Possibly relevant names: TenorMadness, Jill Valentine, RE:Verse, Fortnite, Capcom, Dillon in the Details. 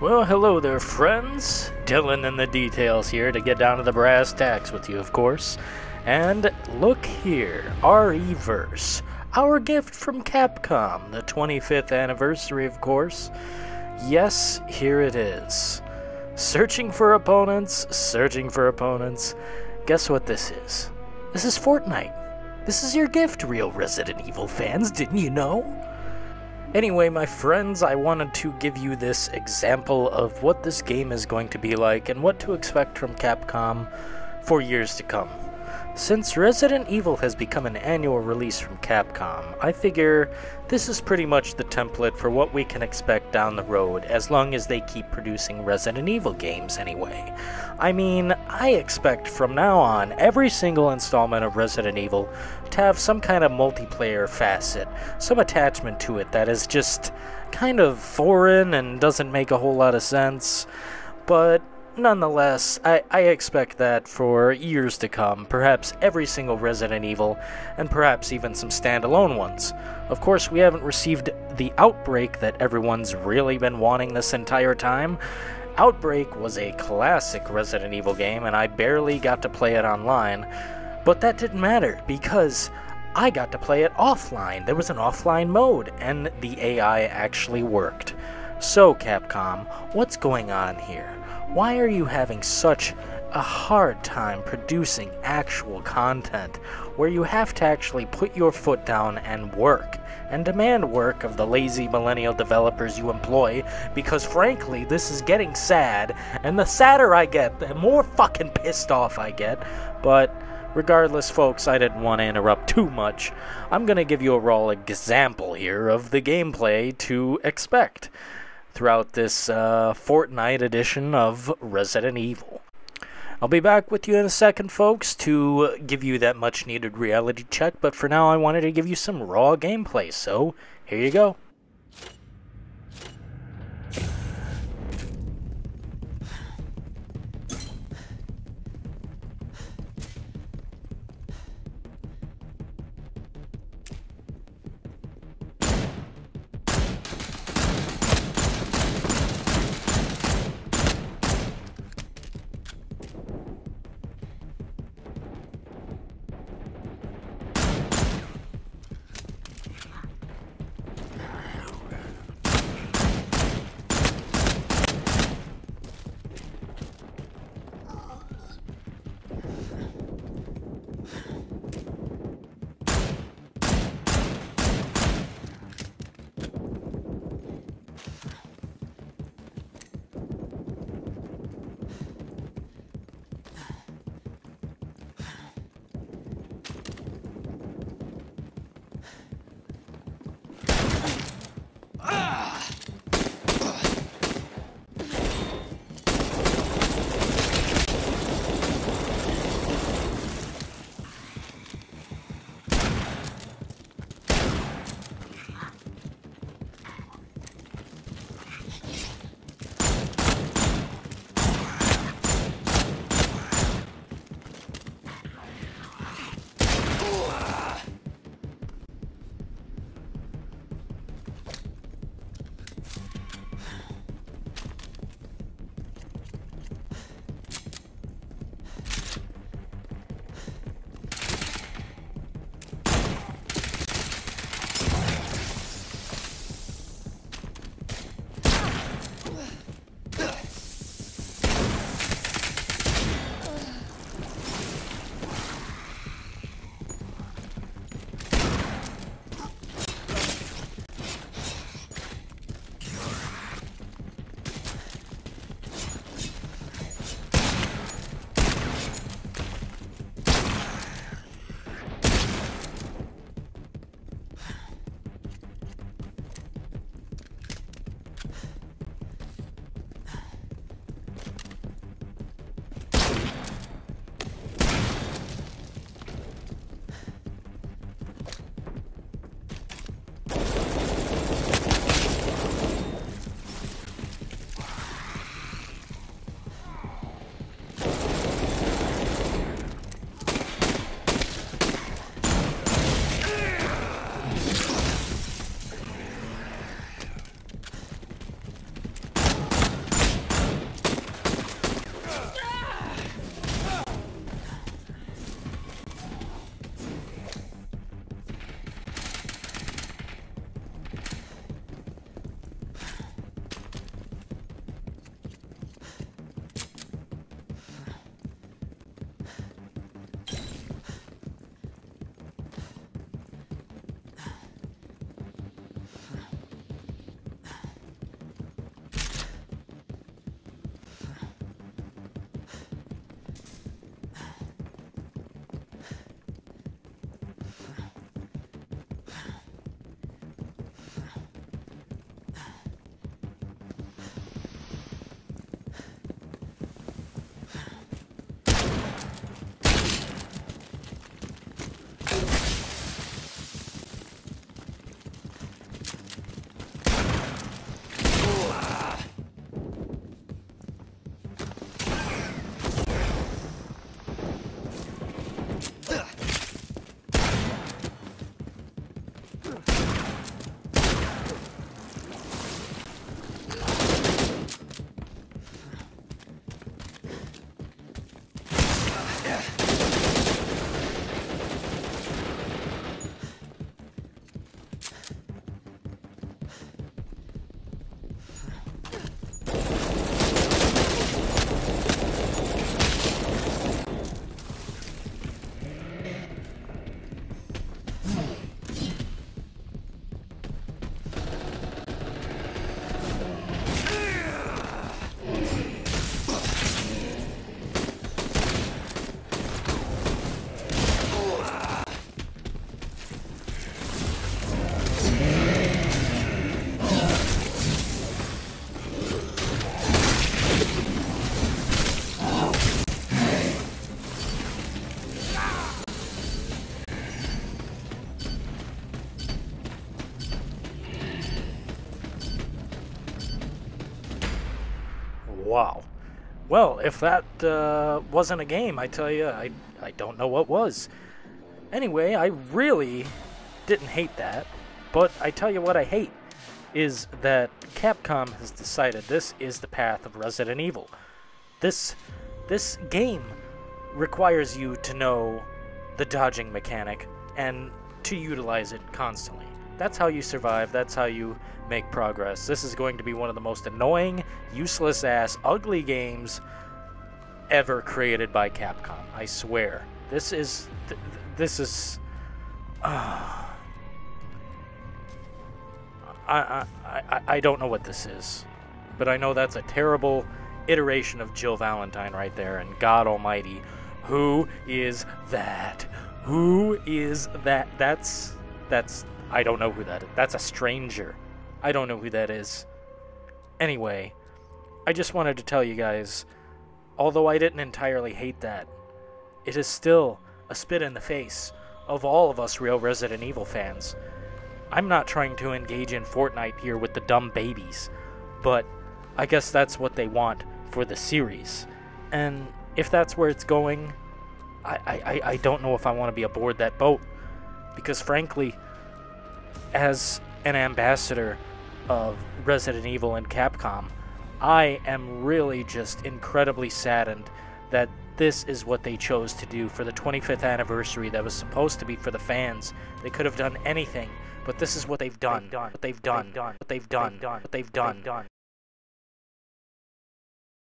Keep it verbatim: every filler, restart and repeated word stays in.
Well, hello there, friends. Dillon in the Details here to get down to the brass tacks with you, of course. And look here, RE-verse, our gift from Capcom, the twenty-fifth anniversary, of course. Yes, here it is. Searching for opponents, searching for opponents. Guess what this is? This is Fortnite. This is your gift, real Resident Evil fans, didn't you know? Anyway, my friends, I wanted to give you this example of what this game is going to be like and what to expect from Capcom for years to come. Since Resident Evil has become an annual release from Capcom, I figure this is pretty much the template for what we can expect down the road, as long as they keep producing Resident Evil games anyway. I mean, I expect from now on every single installment of Resident Evil to have some kind of multiplayer facet, some attachment to it that is just kind of foreign and doesn't make a whole lot of sense, but nonetheless, I, I expect that for years to come, perhaps every single Resident Evil, and perhaps even some standalone ones. Of course, we haven't received the Outbreak that everyone's really been wanting this entire time. Outbreak was a classic Resident Evil game, and I barely got to play it online, but that didn't matter, because I got to play it offline. There was an offline mode, and the A I actually worked. So, Capcom, what's going on here? Why are you having such a hard time producing actual content where you have to actually put your foot down and work, and demand work of the lazy millennial developers you employ? Because frankly, this is getting sad, and the sadder I get, the more fucking pissed off I get. But regardless, folks, I didn't want to interrupt too much. I'm going to give you a raw example here of the gameplay to expect throughout this uh, Fortnite edition of Resident Evil. I'll be back with you in a second, folks, to give you that much-needed reality check, but for now I wanted to give you some raw gameplay, so here you go. Wow. Well, if that uh, wasn't a game, I tell you, I, I don't know what was. Anyway, I really didn't hate that, but I tell you what I hate is that Capcom has decided this is the path of Resident Evil. This, this game requires you to know the dodging mechanic and to utilize it constantly. That's how you survive, that's how you make progress. This is going to be one of the most annoying, useless ass, ugly games ever created by Capcom, I swear. This is... Th this is... Uh, I, I, I don't know what this is, but I know that's a terrible iteration of Jill Valentine right there, and God almighty, who is that? Who is that? That's... that's... I don't know who that is. That's a stranger. I don't know who that is. Anyway, I just wanted to tell you guys, although I didn't entirely hate that, it is still a spit in the face of all of us real Resident Evil fans. I'm not trying to engage in Fortnite here with the dumb babies, but I guess that's what they want for the series. And if that's where it's going, I, I, I don't know if I want to be aboard that boat. Because frankly, as an ambassador of Resident Evil and Capcom, I am really just incredibly saddened that this is what they chose to do for the twenty-fifth anniversary that was supposed to be for the fans. They could have done anything, but this is what they've done. What they've done. What they've done. What they've done. What they've done.